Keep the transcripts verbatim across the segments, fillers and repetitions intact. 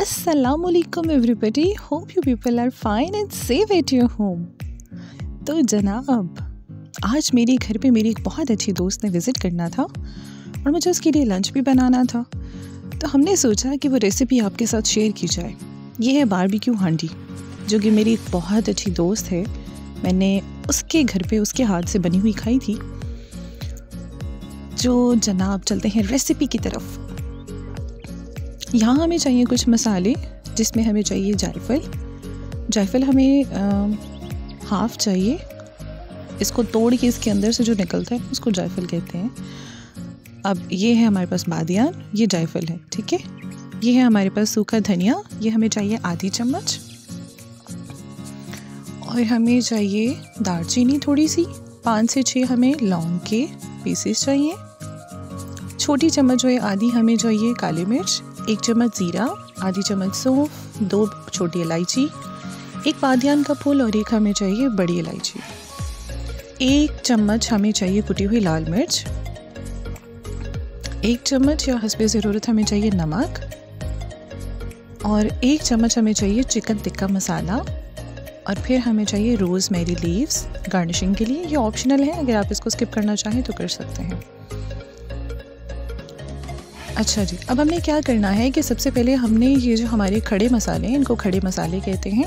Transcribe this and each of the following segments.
अस्सलामुअलैकुम everybody, hope you people are fine and safe at your home. तो जनाब, आज मेरे घर पे मेरी एक बहुत अच्छी दोस्त ने विज़िट करना था और मुझे उसके लिए लंच भी बनाना था, तो हमने सोचा कि वो रेसिपी आपके साथ शेयर की जाए। ये है बारबेक्यू हंडी, जो कि मेरी एक बहुत अच्छी दोस्त है। मैंने उसके घर पे उसके हाथ से बनी हुई खाई थी। जो जनाब, चलते हैं रेसिपी की तरफ। यहाँ हमें चाहिए कुछ मसाले, जिसमें हमें चाहिए जायफल। जायफल हमें आ, हाफ चाहिए। इसको तोड़ के इसके अंदर से जो निकलता है उसको जायफल कहते हैं। अब ये है हमारे पास बादियान, ये जायफल है, ठीक है। ये है हमारे पास सूखा धनिया, ये हमें चाहिए आधी चम्मच। और हमें चाहिए दारचीनी थोड़ी सी, पाँच से छः हमें लौंग के पीसेस चाहिए। छोटी चम्मच जो है आधी हमें चाहिए काली मिर्च, एक चम्मच ज़ीरा, आधी चम्मच सोंफ, दो छोटी इलायची, एक बादियान का फूल और एक हमें चाहिए बड़ी इलायची। एक चम्मच हमें चाहिए कुटी हुई लाल मिर्च, एक चम्मच या हस्बे ज़रूरत हमें चाहिए नमक, और एक चम्मच हमें चाहिए चिकन टिक्का मसाला, और फिर हमें चाहिए रोजमेरी लीव्स गार्निशिंग के लिए। ये ऑप्शनल है, अगर आप इसको स्किप करना चाहें तो कर सकते हैं। अच्छा जी, अब हमने क्या करना है कि सबसे पहले हमने ये जो हमारे खड़े मसाले हैं, इनको खड़े मसाले कहते हैं।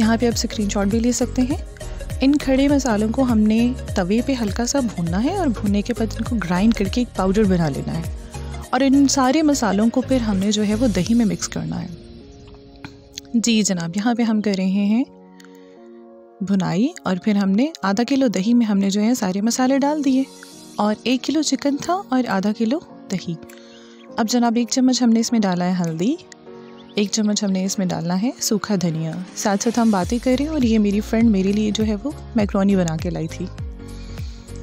यहाँ पे आप स्क्रीनशॉट भी ले सकते हैं। इन खड़े मसालों को हमने तवे पे हल्का सा भूनना है और भूनने के बाद इनको ग्राइंड करके एक पाउडर बना लेना है। और इन सारे मसालों को फिर हमने जो है वो दही में मिक्स करना है। जी जनाब, यहाँ पर हम कर रहे हैं भुनाई, और फिर हमने आधा किलो दही में हमने जो है सारे मसाले डाल दिए, और एक किलो चिकन था और आधा किलो दही। अब जनाब, एक चम्मच हमने इसमें डाला है हल्दी, एक चम्मच हमने इसमें डालना है सूखा धनिया। साथ साथ हम बातें करें, और ये मेरी फ्रेंड मेरे लिए जो है वो मैक्रोनी बना के लाई थी,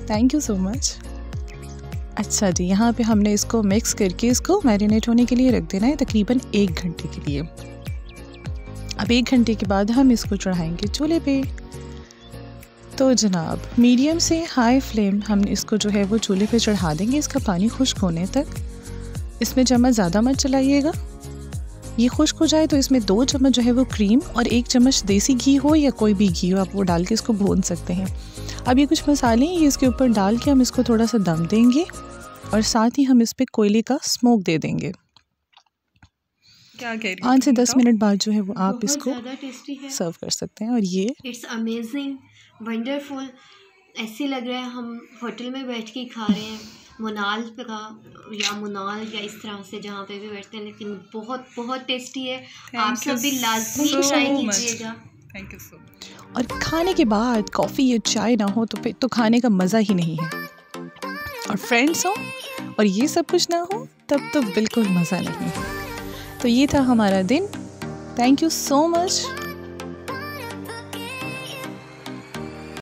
थैंक यू सो मच। अच्छा जी, यहाँ पे हमने इसको मिक्स करके इसको मैरिनेट होने के लिए रख देना है तकरीबन एक घंटे के लिए। अब एक घंटे के बाद हम इसको चढ़ाएँगे चूल्हे पे। तो जनाब, मीडियम से हाई फ्लेम हम इसको जो है वो चूल्हे पर चढ़ा देंगे, इसका पानी खुश्क होने तक। इसमें चम्मच ज़्यादा मत चलाइएगा, ये खुश्क हो जाए तो इसमें दो चम्मच जो है वो क्रीम और एक चम्मच देसी घी हो या कोई भी घी हो, आप वो डाल के इसको भून सकते हैं। अब ये कुछ मसाले हैं, ये इसके ऊपर डाल के हम इसको थोड़ा सा दम देंगे, और साथ ही हम इस पर कोयले का स्मोक दे देंगे। क्या कह रही है? आठ से दस मिनट बाद जो है वो आप इसको सर्व कर सकते हैं। और ये इट्स अमेजिंग, वंडरफुल, ऐसे लग रहा है हम होटल में बैठ के खा रहे हैं, मुनाल का या मुनाल या इस तरह से जहाँ पे भी बैठते हैं, लेकिन बहुत बहुत टेस्टी है। Thank आप सब भी लाजमी ट्राई कीजिएगा। Thank you so much. और खाने के बाद कॉफ़ी या चाय ना हो तो फिर तो खाने का मज़ा ही नहीं है, और फ्रेंड्स हो और ये सब कुछ ना हो तब तो बिल्कुल मज़ा नहीं है। तो ये था हमारा दिन, थैंक यू सो मच।